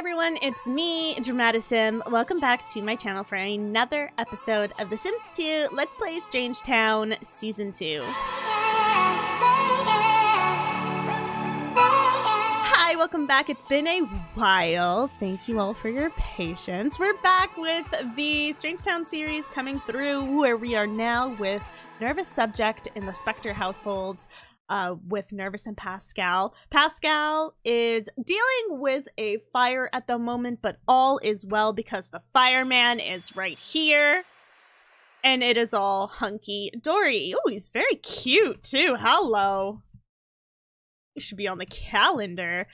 everyone, it's me, Dramatisim. Welcome back to my channel for another episode of The Sims 2 Let's Play Strangetown Season 2. Hi, welcome back. It's been a while. Thank you all for your patience. We're back with the Strangetown series coming through where we are now with Nervous Subject in the Specter household. With Nervous and Pascal. Pascal is dealing with a fire at the moment, but all is well because the fireman is right here. And it is all hunky-dory. Oh, he's very cute, too. Hello. You should be on the calendar.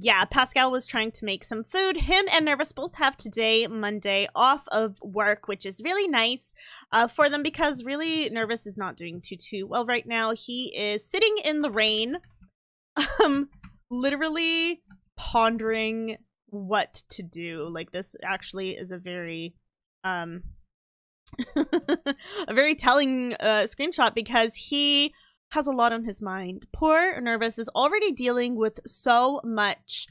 Yeah, Pascal was trying to make some food. Him and Nervous both have today, Monday, off of work, which is really nice for them because really Nervous is not doing too well right now. He is sitting in the rain, literally pondering what to do. Like, this actually is a very, a very telling screenshot because he has a lot on his mind. Poor Nervous is already dealing with so much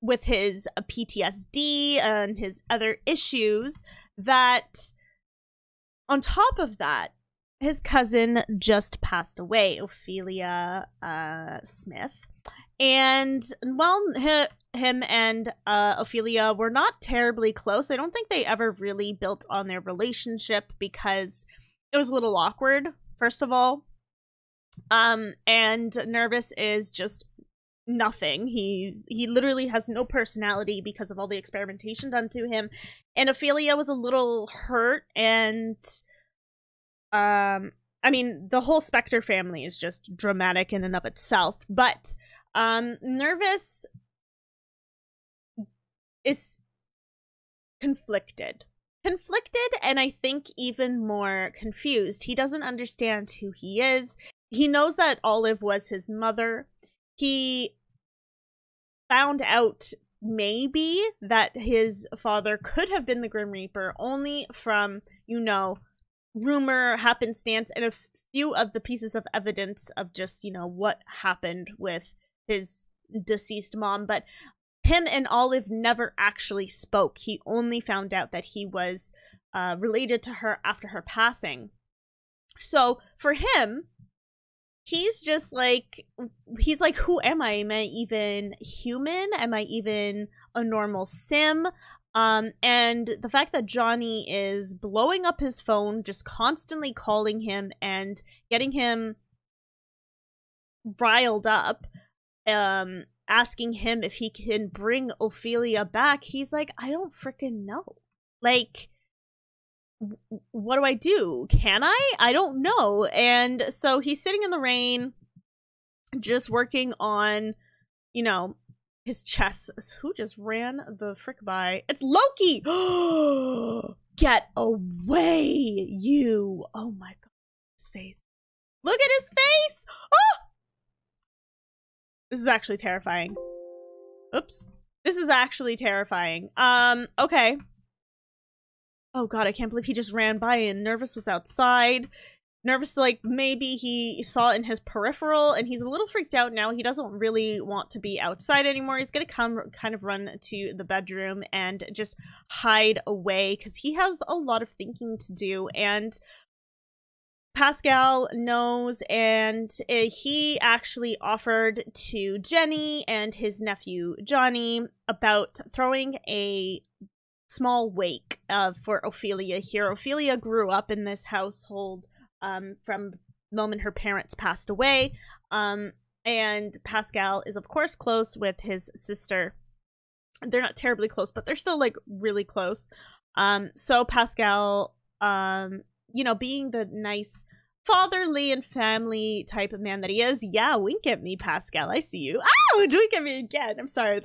with his PTSD and his other issues that on top of that, his cousin just passed away, Ophelia Smith. And while him and Ophelia were not terribly close, I don't think they ever really built on their relationship because it was a little awkward. First of all, and Nervous is just nothing. He literally has no personality because of all the experimentation done to him. And Ophelia was a little hurt, and I mean, the whole Specter family is just dramatic in and of itself. But Nervous is conflicted. And I think even more confused. He doesn't understand who he is. He knows that Olive was his mother. He found out maybe that his father could have been the Grim Reaper only from, you know, rumor, happenstance, and a few of the pieces of evidence of just, you know, what happened with his deceased mom. But him and Olive never actually spoke. He only found out that he was related to her after her passing. So for him, he's just like, he's like, who am I? Am I even human? Am I even a normal sim? And the fact that Johnny is blowing up his phone, just constantly calling him and getting him riled up, asking him if he can bring Ophelia back, he's like, I don't freaking know. Like, what do I do? Can I? I don't know. And so he's sitting in the rain, just working on, you know, his chess. Who just ran the frick by? It's Loki! Get away, you! Oh my god, his face. Look at his face! Oh! This is actually terrifying. Oops. This is actually terrifying. Okay. Oh god, I can't believe he just ran by and Nervous was outside. Nervous, like, maybe he saw in his peripheral and he's a little freaked out now. He doesn't really want to be outside anymore. He's gonna come kind of run to the bedroom and just hide away because he has a lot of thinking to do. And Pascal knows, and he actually offered to Jenny and his nephew Johnny about throwing a small wake for Ophelia here. Ophelia grew up in this household from the moment her parents passed away, and Pascal is of course close with his sister. They're not terribly close, but they're still like really close. So Pascal, you know, being the nice fatherly and family type of man that he is. Yeah, wink at me, Pascal. I see you. Oh, wink at me again. I'm sorry.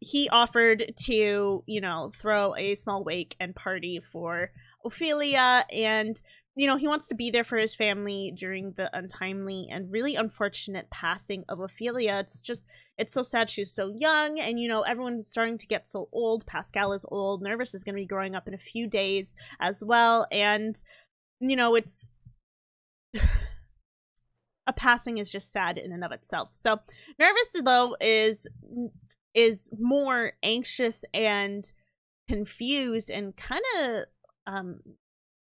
He offered to, you know, throw a small wake and party for Ophelia. And, you know, he wants to be there for his family during the untimely and really unfortunate passing of Ophelia. It's just, it's so sad she was so young, and, you know, everyone's starting to get so old. Pascal is old. Nervous is going to be growing up in a few days as well. And, you know, it's a passing is just sad in and of itself. So nervous, though, is more anxious and confused and kind of,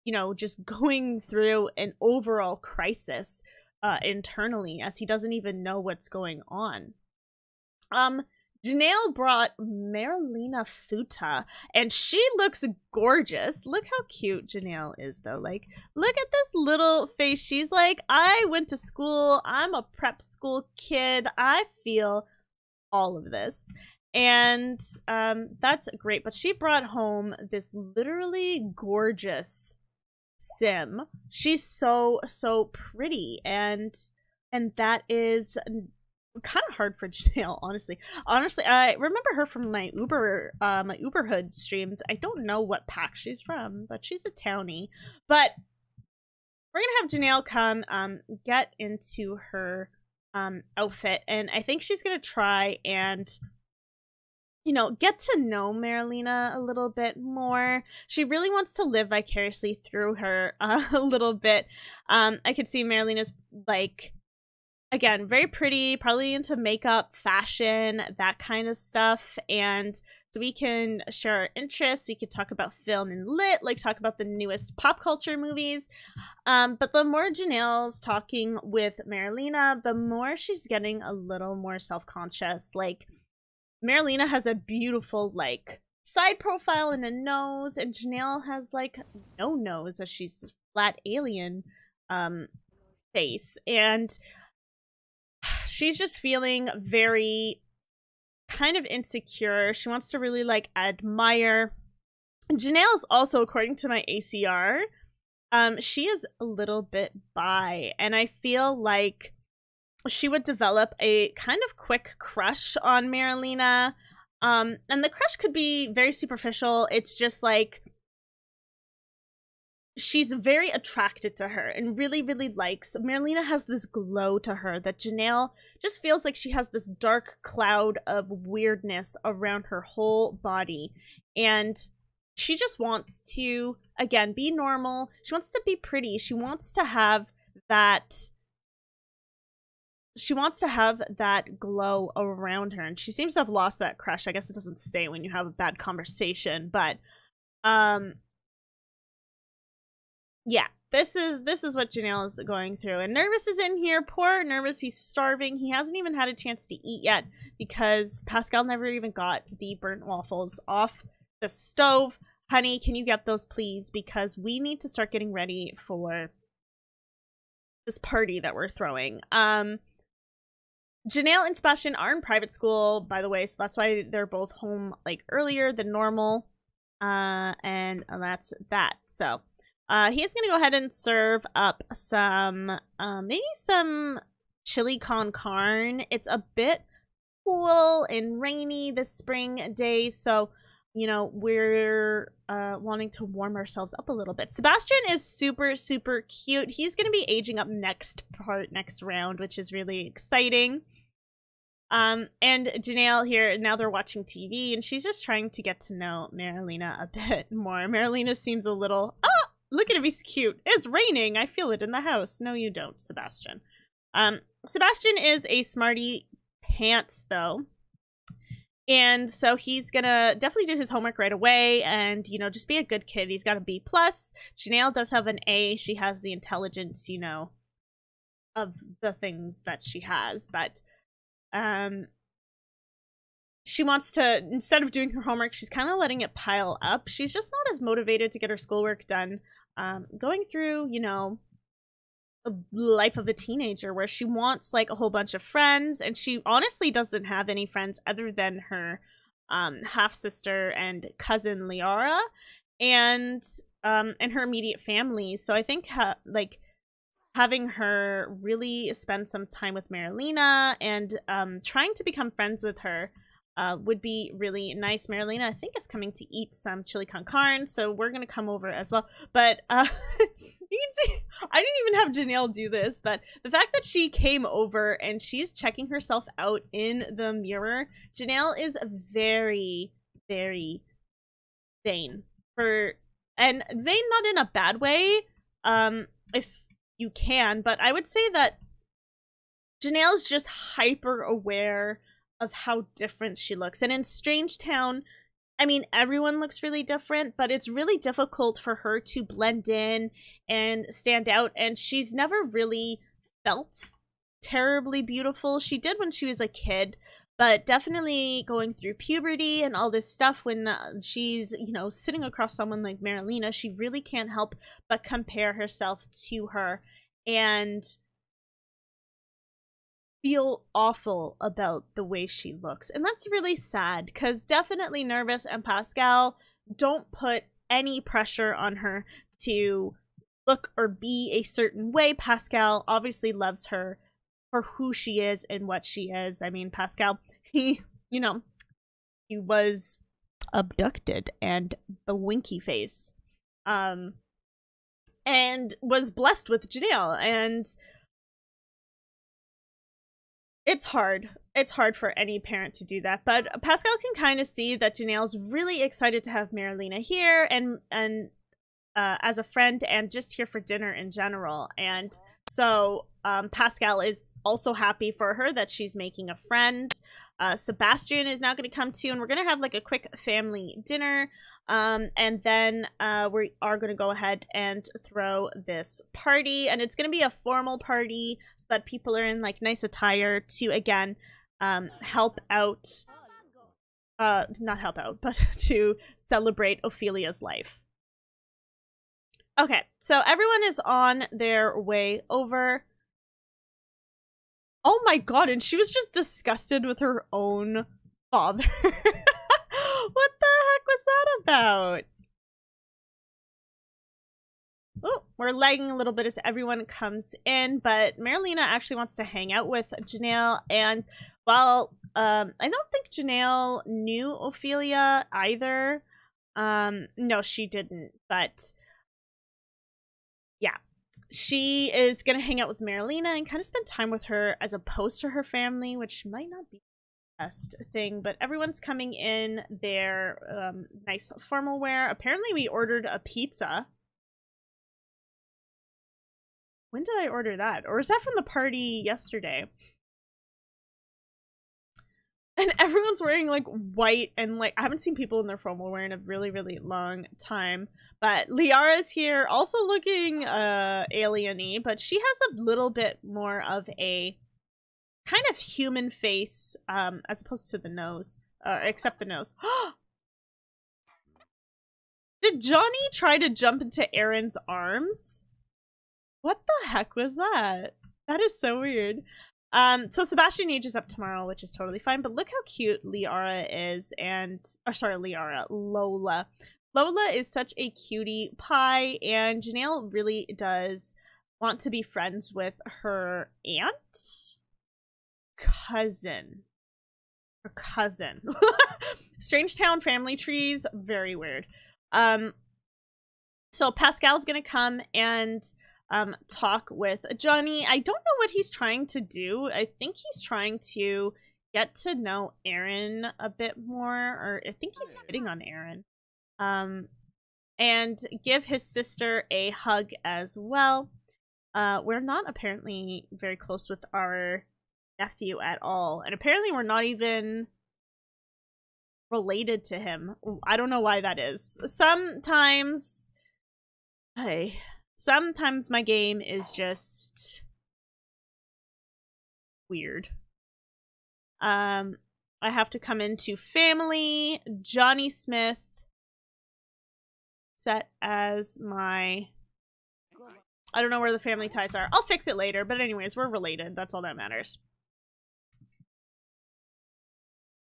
you know, just going through an overall crisis internally, as he doesn't even know what's going on. Jennail brought Marylena Futa, and she looks gorgeous. Look how cute Jennail is, though. Like, look at this little face. She's like, I went to school. I'm a prep school kid. I feel all of this. And that's great. But she brought home this literally gorgeous Sim. She's so, so pretty. And that is kind of hard for Jennail, honestly. Honestly, I remember her from my Uberhood streams. I don't know what pack she's from, but she's a townie. But we're going to have Jennail come get into her outfit. And I think she's going to try and, you know, get to know Marylena a little bit more. She really wants to live vicariously through her a little bit. I could see Marylena's, like, again, very pretty, probably into makeup, fashion, that kind of stuff. And so we can share our interests. We could talk about film and lit, like talk about the newest pop culture movies. But the more Jennail's talking with Marylena, the more she's getting a little more self-conscious. Like, Marylena has a beautiful, like, side profile and a nose. And Jennail has, like, no nose, as she's a flat alien face. And she's just feeling very kind of insecure. She wants to really, like, admire. Jennail is also, according to my ACR, she is a little bit bi. And I feel like she would develop a kind of quick crush on Marylena. And the crush could be very superficial. It's just, like, she's very attracted to her and really, really likes. Marylena has this glow to her that Jennail just feels like she has this dark cloud of weirdness around her whole body. And she just wants to, again, be normal. She wants to be pretty. She wants to have that. She wants to have that glow around her. And she seems to have lost that crush. I guess it doesn't stay when you have a bad conversation, but yeah, this is what Jennail is going through. And Nervous is in here. Poor Nervous, he's starving. He hasn't even had a chance to eat yet because Pascal never even got the burnt waffles off the stove. Honey, can you get those, please? Because we need to start getting ready for this party that we're throwing. Jennail and Sebastian are in private school, by the way, so that's why they're both home, like, earlier than normal. And that's that. So he's going to go ahead and serve up some, maybe some chili con carne. It's a bit cool and rainy this spring day, so, you know, we're wanting to warm ourselves up a little bit. Sebastian is super, super cute. He's going to be aging up next round, which is really exciting. And Jennail here, now they're watching TV, and she's just trying to get to know Marylena a bit more. Marylena seems a little, look at him, he's cute. It's raining. I feel it in the house. No, you don't, Sebastian. Sebastian is a smarty pants, though. And so he's going to definitely do his homework right away and, you know, just be a good kid. He's got a B+. Jennail does have an A. She has the intelligence, you know, of the things that she has. But she wants to, instead of doing her homework, she's kind of letting it pile up. She's just not as motivated to get her schoolwork done. Going through, you know, the life of a teenager where she wants, like, a whole bunch of friends, and she honestly doesn't have any friends other than her half-sister and cousin Liara and her immediate family. So I think having her really spend some time with Marylena and trying to become friends with her would be really nice. Marylena, I think, is coming to eat some chili con carne, so we're going to come over as well. But you can see, I didn't even have Jennail do this, but the fact that she came over and she's checking herself out in the mirror, Jennail is very, very vain. And vain not in a bad way, if you can, but I would say that Jennail is just hyper aware of how different she looks. And in Strangetown, I mean, everyone looks really different, but it's really difficult for her to blend in and stand out. And she's never really felt terribly beautiful. She did when she was a kid, but definitely going through puberty and all this stuff, when she's, you know, sitting across someone like Marylena, she really can't help but compare herself to her and feel awful about the way she looks. And that's really sad, because definitely Nervous and Pascal don't put any pressure on her to look or be a certain way. Pascal obviously loves her for who she is and what she is. I mean, Pascal, he, you know, he was abducted and the winky face, and was blessed with Jennail. And it's hard. It's hard for any parent to do that. But Pascal can kind of see that Jennail's really excited to have Marylena here and as a friend and just here for dinner in general. And so Pascal is also happy for her that she's making a friend. Sebastian is now going to come too, and we're going to have like a quick family dinner. And then we are going to go ahead and throw this party, and it's going to be a formal party so that people are in like nice attire to, again, help out, not help out, but to celebrate Ophelia's life. Okay, so everyone is on their way over. Oh my god, and she was just disgusted with her own father. What the heck was that about? Oh, we're lagging a little bit as everyone comes in, but Marylena actually wants to hang out with Jennail. And while I don't think Jennail knew Ophelia either. No, she didn't, but yeah. She is going to hang out with Marylena and kind of spend time with her as opposed to her family, which might not be best thing. But everyone's coming in their nice formal wear. Apparently we ordered a pizza. When did I order that? Or is that from the party yesterday? And everyone's wearing like white, and like I haven't seen people in their formal wear in a really, really long time. But Liara's here also looking alien-y, but she has a little bit more of a kind of human face, as opposed to the nose, except the nose. Did Johnny try to jump into Erin's arms? What the heck was that? That is so weird. So Sebastian ages up tomorrow, which is totally fine, but look how cute Liara is, and, or sorry, Liara, Lola. Lola is such a cutie pie, and Jennail really does want to be friends with her aunt? Cousin. Her cousin. Strangetown family trees, very weird. So Pascal's gonna come and talk with Johnny. I don't know what he's trying to do. I think he's trying to get to know Erin a bit more, or I think he's hitting on Erin. And give his sister a hug as well. We're not apparently very close with our nephew at all, and apparently we're not even related to him. I don't know why that is. Sometimes my game is just weird. I have to come into family. Johnny Smith set as my... I don't know where the family ties are. I'll fix it later, but anyways, we're related. That's all that matters.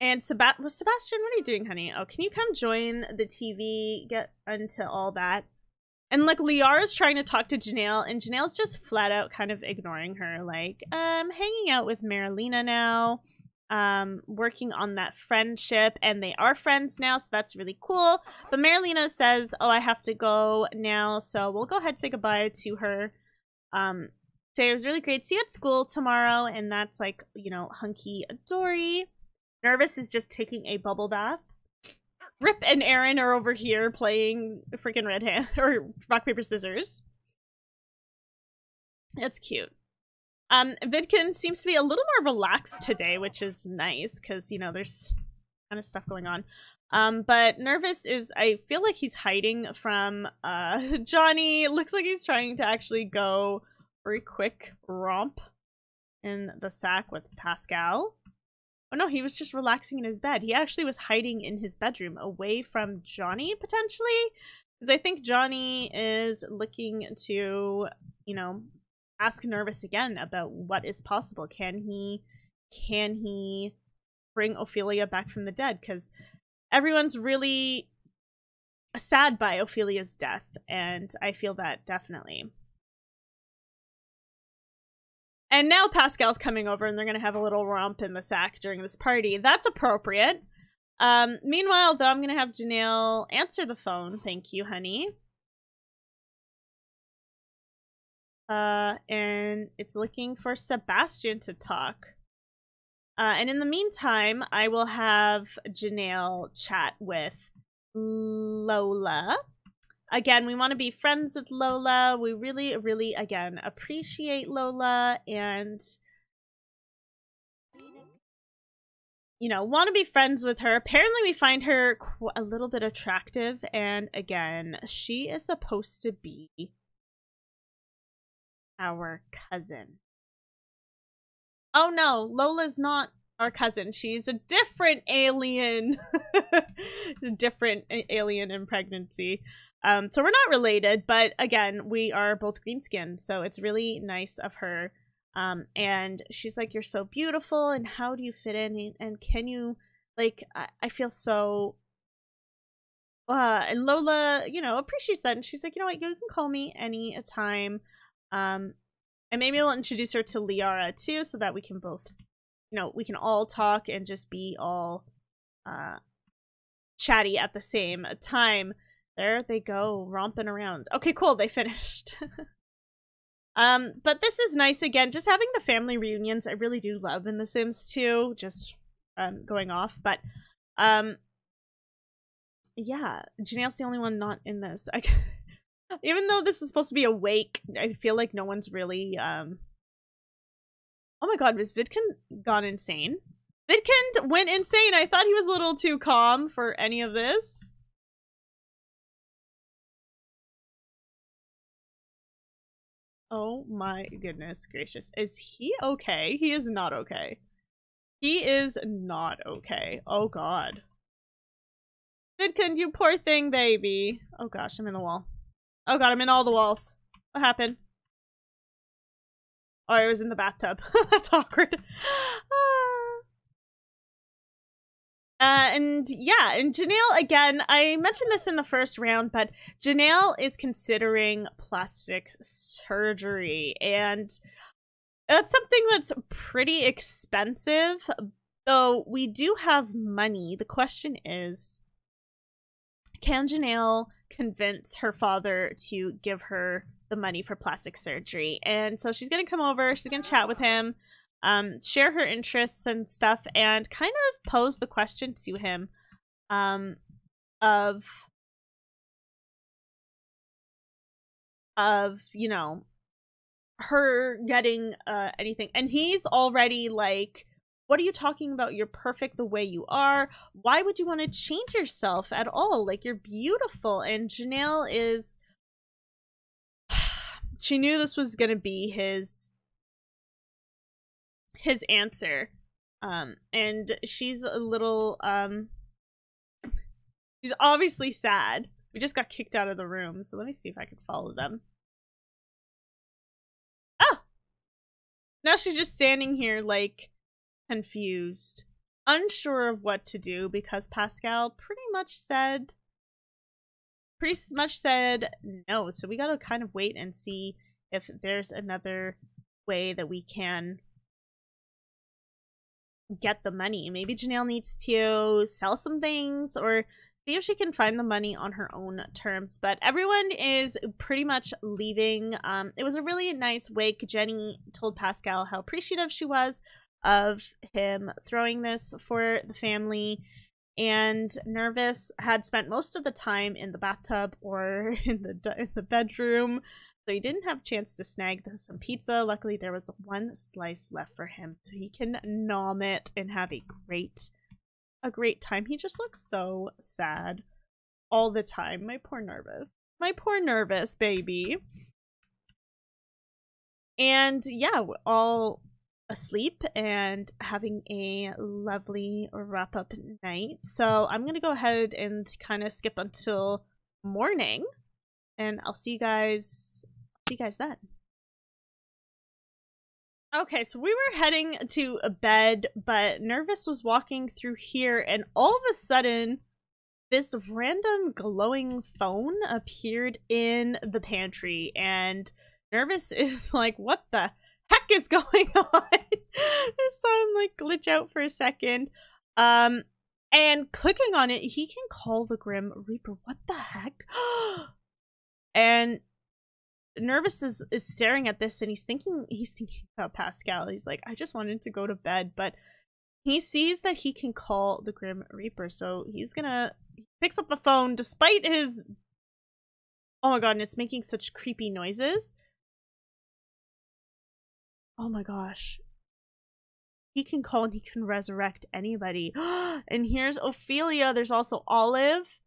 And Sebastian, what are you doing, honey? Oh, can you come join the TV? Get into all that. And like Liara's trying to talk to Jennail, and Janelle's just flat out kind of ignoring her, like, I'm hanging out with Marylena now, working on that friendship, and they are friends now, so that's really cool. But Marylena says, oh, I have to go now, so we'll go ahead and say goodbye to her. Say it was really great. See you at school tomorrow, and that's like, you know, hunky dory. Nervous is just taking a bubble bath. Rip and Erin are over here playing freaking Red Hand or Rock Paper Scissors. That's cute. Vidcund seems to be a little more relaxed today, which is nice because, you know, there's kind of stuff going on. But Nervous is, I feel like he's hiding from Johnny. Looks like he's trying to actually go for a quick romp in the sack with Pascal. Oh no, he was just relaxing in his bed. He actually was hiding in his bedroom away from Johnny, potentially. Because I think Johnny is looking to, you know, ask Nervous again about what is possible. Can he bring Ophelia back from the dead? Because everyone's really sad by Ophelia's death, and I feel that definitely. And now Pascal's coming over and they're going to have a little romp in the sack during this party. That's appropriate. Meanwhile, though, I'm going to have Jennail answer the phone. Thank you, honey. And it's looking for Sebastian to talk. And in the meantime, I will have Jennail chat with Lola. Again, we want to be friends with Lola. We really, really, again, appreciate Lola and, you know, want to be friends with her. Apparently, we find her a little bit attractive. And again, she is supposed to be our cousin. Oh no, Lola's not our cousin. She's a different alien. Different alien in pregnancy. So we're not related, but again, we are both green skinned, so it's really nice of her. And she's like, you're so beautiful, and how do you fit in, and can you, like, I feel so, and Lola, you know, appreciates that, and she's like, you know what, you can call me any time. And maybe we'll introduce her to Liara too, so that we can both, you know, we can all talk and just be all chatty at the same time. There they go, romping around. Okay, cool, they finished. But this is nice again, just having the family reunions. I really do love in The Sims 2, just going off. But yeah, Jennail's the only one not in this. Even though this is supposed to be awake, I feel like no one's really... Oh my god, was Vidcund gone insane? Vidcund went insane! I thought he was a little too calm for any of this. Oh my goodness gracious. Is he okay? He is not okay. He is not okay. Oh god. Vidcund, you poor thing, baby. Oh gosh, I'm in the wall. Oh god, I'm in all the walls. What happened? Oh, I was in the bathtub. That's awkward. And yeah, and Jennail, again, I mentioned this in the first round, but Jennail is considering plastic surgery, and that's something that's pretty expensive, though we do have money. The question is, can Jennail convince her father to give her the money for plastic surgery? And so she's going to come over, she's going to chat with him, share her interests and stuff, and kind of pose the question to him of you know, her getting anything. And he's already like, what are you talking about? You're perfect the way you are. Why would you want to change yourself at all? Like, you're beautiful. And Jennail is, she knew this was going to be his answer, and she's a little she's obviously sad. We just got kicked out of the room, so let me see if I can follow them. Oh, now she's just standing here like confused, unsure of what to do, because Pascal pretty much said no, so we gotta kind of wait and see if there's another way that we can get the money. Maybe Jennail needs to sell some things or see if she can find the money on her own terms. But everyone is pretty much leaving. It was a really nice wake. Jenny told Pascal how appreciative she was of him throwing this for the family, and Nervous had spent most of the time in the bathtub or in the bedroom So he didn't have a chance to snag some pizza. Luckily, there was one slice left for him, so he can nom it and have a great time. He just looks so sad all the time. My poor nervous baby. And yeah, we're all asleep and having a lovely wrap-up night. So I'm gonna go ahead and kind of skip until morning, and I'll see you guys. See you guys then. Okay, so we were heading to bed, but Nervous was walking through here, and all of a sudden, this random glowing phone appeared in the pantry, and Nervous is like, "What the heck is going on?" So I'm like, glitch out for a second, and clicking on it, he can call the Grim Reaper. What the heck? And Nervous is staring at this, and he's thinking about Pascal. He's like, I just wanted to go to bed, but he sees that he can call the Grim Reaper, so he picks up the phone despite his, oh my god, and it's making such creepy noises. Oh my gosh. He can call and he can resurrect anybody. And here's Ophelia. There's also Olive.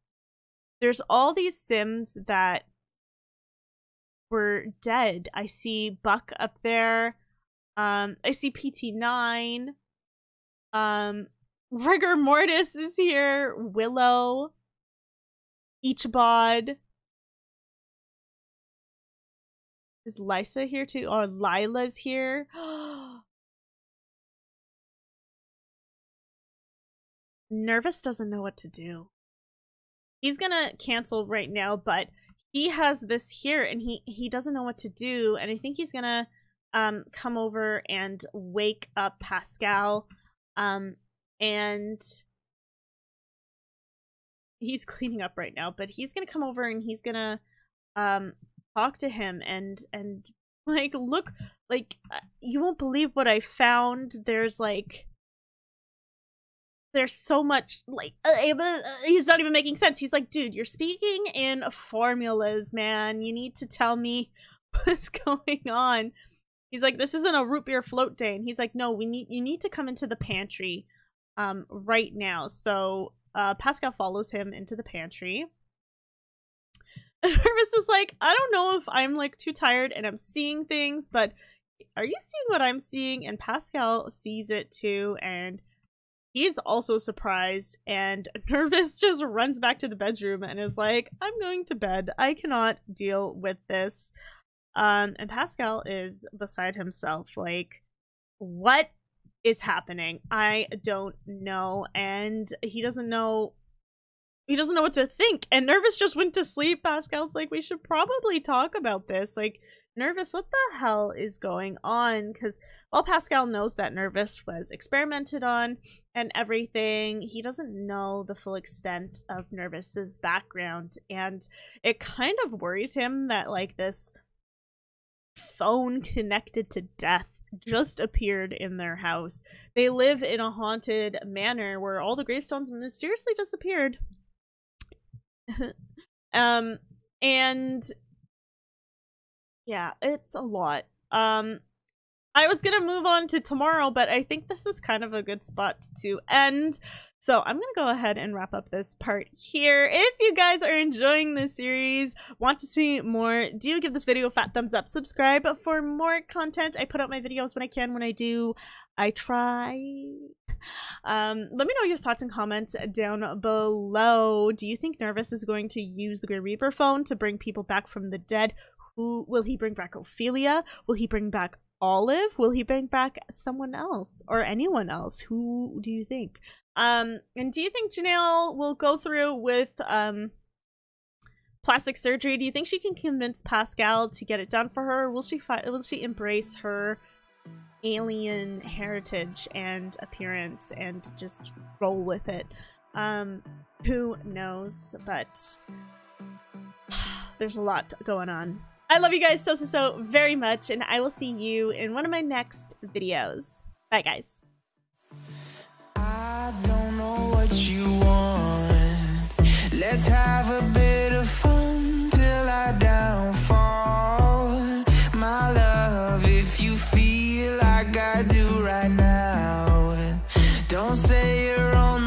There's all these Sims that were dead. I see Buck up there. I see PT9. Rigor Mortis is here. Willow. Ichabod. Is Lysa here too? Oh, Lila's here. Nervous doesn't know what to do. He's gonna cancel right now, but he has this here, and he doesn't know what to do, and I think he's gonna come over and wake up Pascal, and he's cleaning up right now, but he's gonna come over and he's gonna talk to him and like, look, like, you won't believe what I found. There's so much, like, he's not even making sense. He's like, dude, you're speaking in formulas, man. You need to tell me what's going on. He's like, this isn't a root beer float day. And he's like, no, you need to come into the pantry right now. So Pascal follows him into the pantry. Nervous is like, I don't know if I'm like too tired and I'm seeing things, but are you seeing what I'm seeing? And Pascal sees it too, and he's also surprised, and Nervous just runs back to the bedroom and is like, I'm going to bed. I cannot deal with this. And Pascal is beside himself, like, what is happening? I don't know. And he doesn't know what to think, and Nervous just went to sleep. Pascal's like, we should probably talk about this. Like, Nervous, what the hell is going on? Because while Pascal knows that Nervous was experimented on and everything, he doesn't know the full extent of Nervous's background, and it kind of worries him that, like, this phone connected to death just appeared in their house. They live in a haunted manor where all the gravestones mysteriously disappeared. And yeah, it's a lot. I was gonna move on to tomorrow, but I think this is kind of a good spot to end, so I'm gonna go ahead and wrap up this part here. If you guys are enjoying this series, want to see more, do give this video a fat thumbs up, subscribe for more content. I put out my videos when I can. When I do, I try. Let me know your thoughts and comments down below. Do you think Nervous is going to use the Grim Reaper phone to bring people back from the dead? Who will he bring back? Ophelia? Will he bring back Olive? Will he bring back someone else or anyone else? Who do you think? And do you think Jennail will go through with plastic surgery? Do you think she can convince Pascal to get it done for her? Will she embrace her alien heritage and appearance and just roll with it? Who knows? But there's a lot going on. I love you guys so very much, and I will see you in one of my next videos. Bye, guys. I don't know what you want. Let's have a bit of fun till I downfall. say you're on